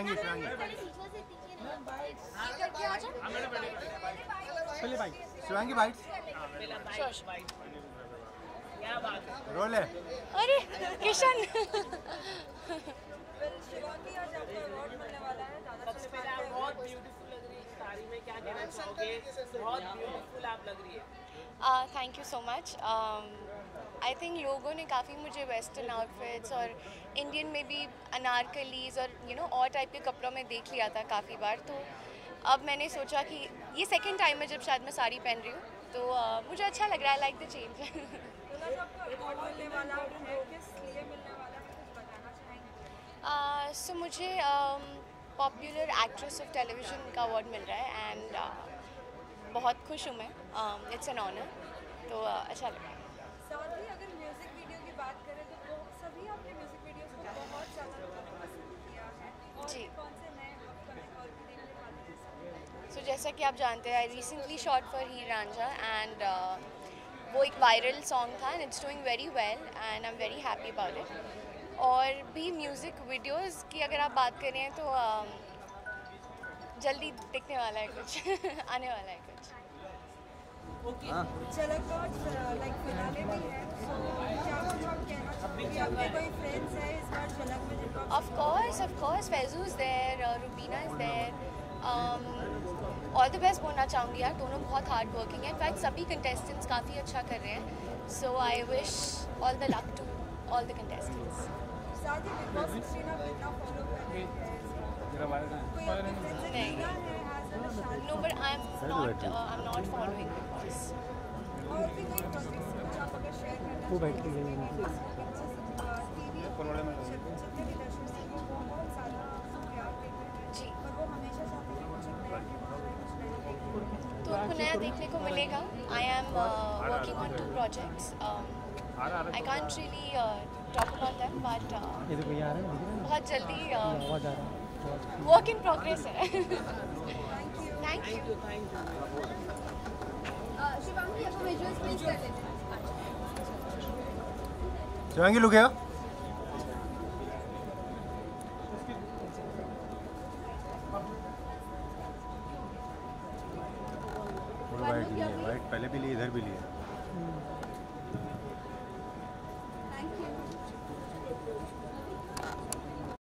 आएंगे फिर आएंगे। पहले बाइट शिवांगी बाइट रोल है। अरे किशन बहुत ब्यूटीफुल लग रही है साड़ी में, क्या कहना चाहोगे? बहुत ब्यूटीफुल आप लग रही है। Thank you so much. I think लोगों ने काफ़ी मुझे वेस्टर्न आउटफिट्स और इंडियन में भी अनारकलीज और यू नो और टाइप के कपड़ों में देख लिया था काफ़ी बार, तो अब मैंने सोचा कि ये सेकंड टाइम है जब शायद मैं साड़ी पहन रही हूँ, तो मुझे अच्छा लग रहा है। Like the change. सो मुझे पॉपुलर एक्ट्रेस ऑफ टेलीविज़न का अवार्ड मिल रहा है एंड बहुत खुश हूँ मैं। इट्स एन ऑनर, तो अच्छा लग रहा है। साथ ही अगर म्यूजिक वीडियो की बात करें तो सभी आपने म्यूजिक वीडियोस को बहुत ज़्यादा पसंद किया है। जी, कौन से नए अपकमिंग और भी देखने वाले हैं? सो जैसा कि आप जानते हैं I recently shot for Heer Ranjha and वो एक वायरल सॉन्ग था and it's doing very well and I am very happy about it. और भी म्यूज़िक वीडियोज़ की अगर आप बात करें तो जल्दी दिखने वाला है कुछ आने वाला है कुछ। Okay. चलक लाइक फिनाले भी है, तो क्या आप कहना चाहोगे आपके कोई फ्रेंड्स हैं इस बार चलक में जिनको? Of course Faizu is there, Rubina is there. All the best बोलना चाहूँगी यार, दोनों बहुत हार्ड वर्किंग है। इनफैक्ट सभी कंटेस्टेंट्स काफ़ी अच्छा कर रहे हैं, so I wish all the luck to all the contestants. साथ ही बिग बॉस 16 आप कितना फॉलो कर रहे हैं? No, but I'm not following the course. और भी कोई प्रोजेक्ट्स कुछ आप अगर शेयर करना चाहो। बैठ के टीवी जितने भी दर्शक हैं वो बहुत ज़्यादा प्यार देते हैं। जी, और वो हमेशा चाहते हैं कुछ नया, तो उनको नया देखने को मिलेगा। I am working on 2 projects. I can't really talk about them, but बहुत जल्दी work in progress है। शिवांगी लुक है वाइट, पहले भी लिए इधर भी लिए।